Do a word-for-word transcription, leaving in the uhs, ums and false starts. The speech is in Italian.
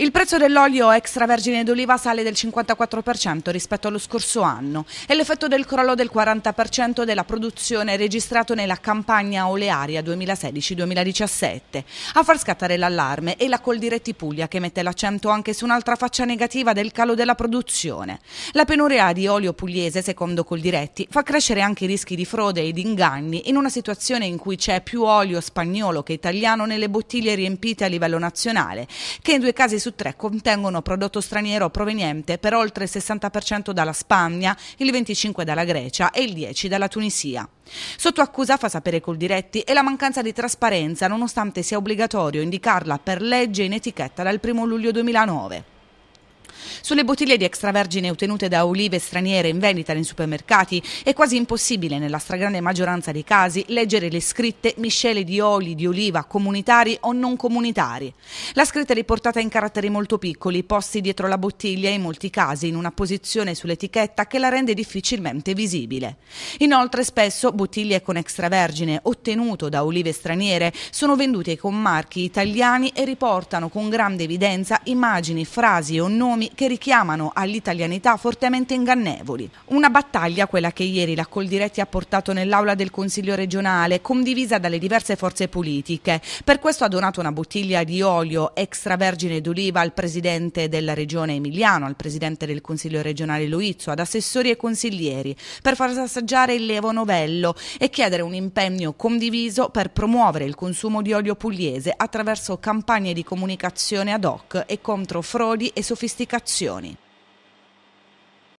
Il prezzo dell'olio extravergine d'oliva sale del cinquantaquattro per cento rispetto allo scorso anno. È l'effetto del crollo del quaranta per cento della produzione registrato nella campagna olearia duemilasedici duemiladiciassette. A far scattare l'allarme è la Coldiretti Puglia, che mette l'accento anche su un'altra faccia negativa del calo della produzione. La penuria di olio pugliese, secondo Coldiretti, fa crescere anche i rischi di frode e di inganni in una situazione in cui c'è più olio spagnolo che italiano nelle bottiglie riempite a livello nazionale, che in due casi su tre contengono prodotto straniero proveniente per oltre il sessanta per cento dalla Spagna, il venticinque per cento dalla Grecia e il dieci per cento dalla Tunisia. Sotto accusa, fa sapere Coldiretti, è la mancanza di trasparenza, nonostante sia obbligatorio indicarla per legge in etichetta dal primo luglio duemilanove. Sulle bottiglie di extravergine ottenute da olive straniere in vendita nei supermercati è quasi impossibile, nella stragrande maggioranza dei casi, leggere le scritte miscele di oli di oliva comunitari o non comunitari. La scritta è riportata in caratteri molto piccoli, posti dietro la bottiglia e in molti casi in una posizione sull'etichetta che la rende difficilmente visibile. Inoltre, spesso bottiglie con extravergine ottenuto da olive straniere sono vendute con marchi italiani e riportano con grande evidenza immagini, frasi o nomi che richiamano all'italianità fortemente ingannevoli. Una battaglia, quella che ieri la Coldiretti ha portato nell'aula del Consiglio regionale, condivisa dalle diverse forze politiche. Per questo ha donato una bottiglia di olio extravergine d'oliva al presidente della regione Emiliano, al presidente del Consiglio regionale Luizzo, ad assessori e consiglieri, per far assaggiare il lievito novello e chiedere un impegno condiviso per promuovere il consumo di olio pugliese attraverso campagne di comunicazione ad hoc e contro frodi e sofisticazioni.